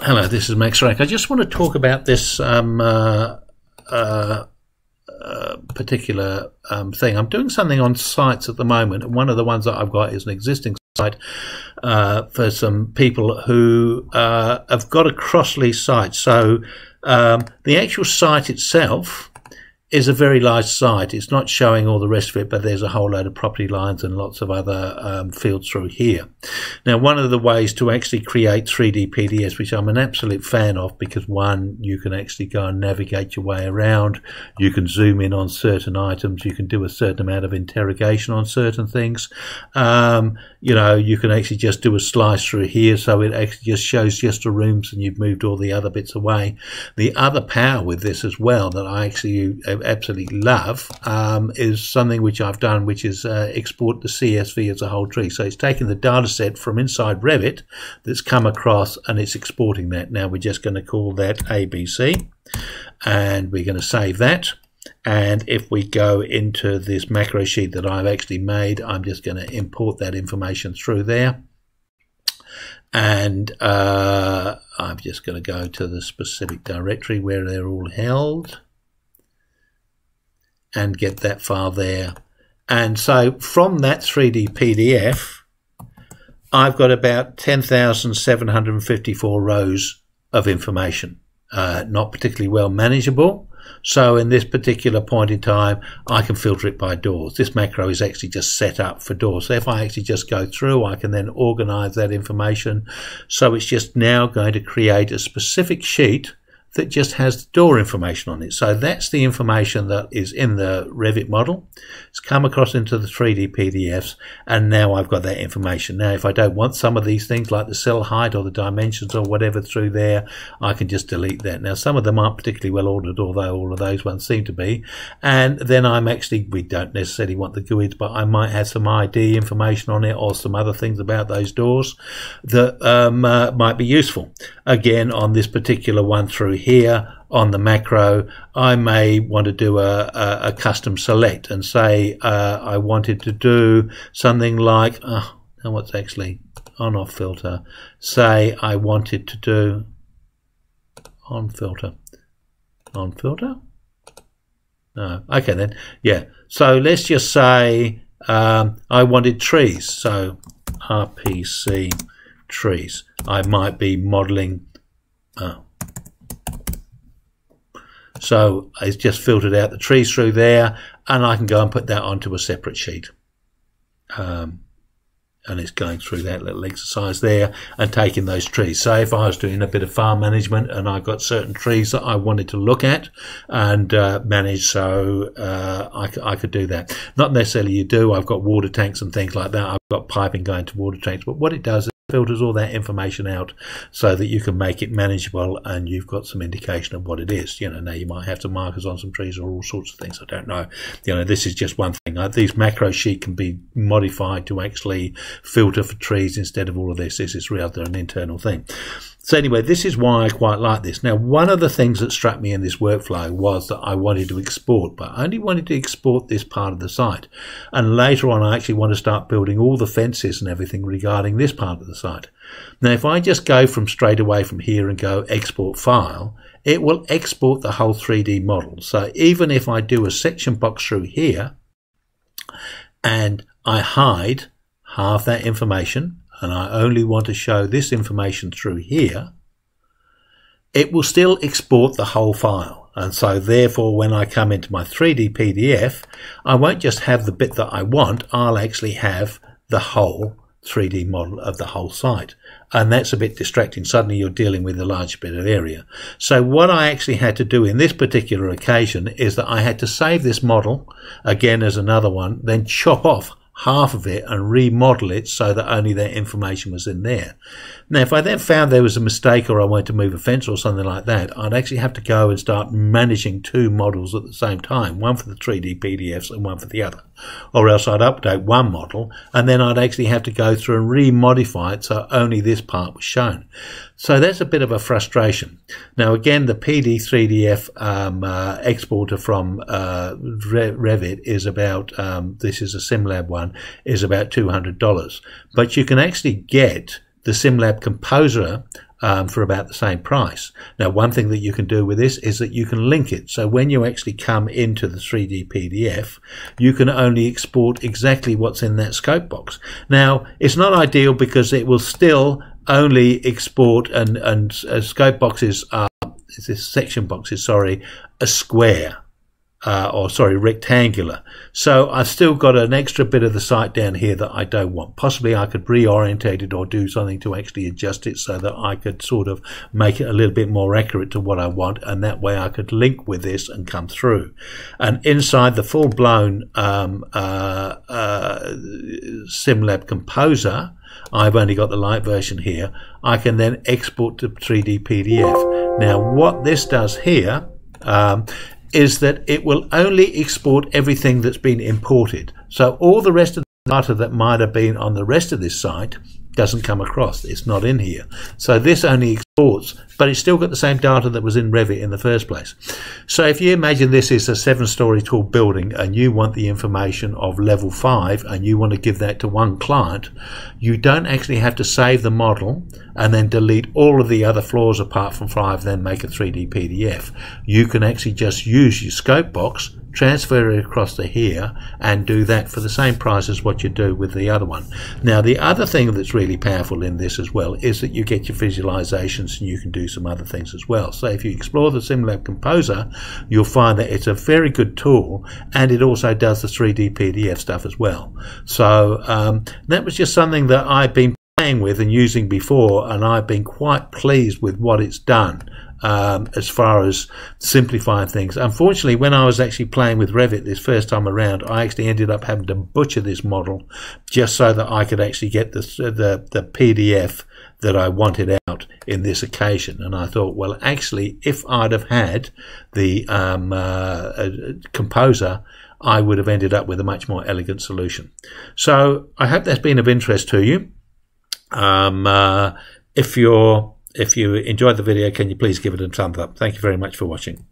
Hello, this is Max Drake. I just want to talk about this particular thing. I'm doing something on sites at the moment, and one of the ones that I've got is an existing site for some people who have got a cross-lease site. So the actual site itself is a very large site. It's not showing all the rest of it, but there's a whole load of property lines and lots of other fields through here. Now, one of the ways to actually create 3D PDFs, which I'm an absolute fan of, because one, you can actually go and navigate your way around. You can zoom in on certain items. You can do a certain amount of interrogation on certain things. You know, you can actually just do a slice through here, so it actually just shows just the rooms, and you've moved all the other bits away. The other power with this as well that I actually absolutely love is something which I've done, which is export the CSV as a whole tree. So it's taking the data set from inside Revit that's come across, and it's exporting that. Now we're just going to call that ABC, and we're going to save that. And if we go into this macro sheet that I've actually made, I'm just going to import that information through there. And I'm just going to go to the specific directory where they're all held, and get that file there. And so from that 3D PDF, I've got about 10,754 rows of information, not particularly well manageable. So in this particular point in time, I can filter it by doors. This macro is actually just set up for doors. So if I actually just go through, I can then organize that information. So it's just now going to create a specific sheet that just has the door information on it. So that's the information that is in the Revit model. It's come across into the 3D PDFs, and now I've got that information. Now, if I don't want some of these things like the cell height or the dimensions or whatever through there, I can just delete that. Now, some of them aren't particularly well ordered, although all of those ones seem to be. And then we don't necessarily want the GUIDs, but I might have some ID information on it or some other things about those doors that might be useful. Again, on this particular one through here on the macro, I may want to do a custom select and say I wanted to do something like, oh, now what's actually on-off filter? Say I wanted to do on filter? No, okay then, yeah. So let's just say I wanted trees, so RPC trees. I might be modeling. So it's just filtered out the trees through there, and I can go and put that onto a separate sheet. And it's going through that little exercise there and taking those trees. So if I was doing a bit of farm management and I got certain trees that I wanted to look at and manage, so I could do that. Not necessarily you do. I've got water tanks and things like that. I've got piping going to water tanks. But what it does is filters all that information out so that you can make it manageable, and you've got some indication of what it is. You know, now you might have some markers on some trees or all sorts of things. I don't know. You know, this is just one thing. These macro sheet can be modified to actually filter for trees instead of all of this. This is rather an internal thing. So anyway, this is why I quite like this. Now, one of the things that struck me in this workflow was that I wanted to export, but I only wanted to export this part of the site. And later on, I actually want to start building all the fences and everything regarding this part of the site. Now, if I just go from straight away from here and go export file, it will export the whole 3D model. So even if I do a section box through here and I hide half that information, and I only want to show this information through here, it will still export the whole file. And so therefore, when I come into my 3D PDF, I won't just have the bit that I want, I'll actually have the whole 3D model of the whole site. And that's a bit distracting. Suddenly you're dealing with a large bit of area. So what I actually had to do in this particular occasion is that I had to save this model, again as another one, then chop off half of it and remodel it so that only that information was in there. Now, if I then found there was a mistake or I wanted to move a fence or something like that, I'd actually have to go and start managing two models at the same time, one for the 3D PDFs and one for the other. Or else I'd update one model and then I'd actually have to go through and remodify it so only this part was shown. So that's a bit of a frustration. Now, again, the PD3DF exporter from Revit is about, this is a SimLab one, is about $200. But you can actually get the SimLab Composer for about the same price. Now, one thing that you can do with this is that you can link it. So when you actually come into the 3D PDF, you can only export exactly what's in that scope box. Now, it's not ideal because it will still only export, and scope boxes are, section boxes, sorry, a square. Rectangular. So I've still got an extra bit of the site down here that I don't want. Possibly I could reorientate it or do something to actually adjust it so that I could sort of make it a little bit more accurate to what I want, and that way I could link with this and come through. And inside the full-blown SimLab Composer, I've only got the light version here. I can then export to 3D PDF. Now what this does here is that it will only export everything that's been imported. So all the rest of the data that might have been on the rest of this site doesn't come across. It's not in here. So this only exports, but it's still got the same data that was in Revit in the first place. So if you imagine this is a 7-story tall building and you want the information of level 5 and you want to give that to one client, you don't actually have to save the model and then delete all of the other floors apart from 5, then make a 3D PDF. You can actually just use your scope box, transfer it across to here, and do that for the same price as what you do with the other one. Now, the other thing that's really powerful in this as well is that you get your visualizations and you can do some other things as well. So if you explore the SimLab Composer, you'll find that it's a very good tool, and it also does the 3D PDF stuff as well. So that was just something that I've been playing with and using before, and I've been quite pleased with what it's done. As far as simplifying things. Unfortunately, when I was actually playing with Revit this first time around, I actually ended up having to butcher this model just so that I could actually get the PDF that I wanted out in this occasion. And I thought, well, actually, if I'd have had the Composer, I would have ended up with a much more elegant solution. So I hope that's been of interest to you. If you enjoyed the video, can you please give it a thumbs up? Thank you very much for watching.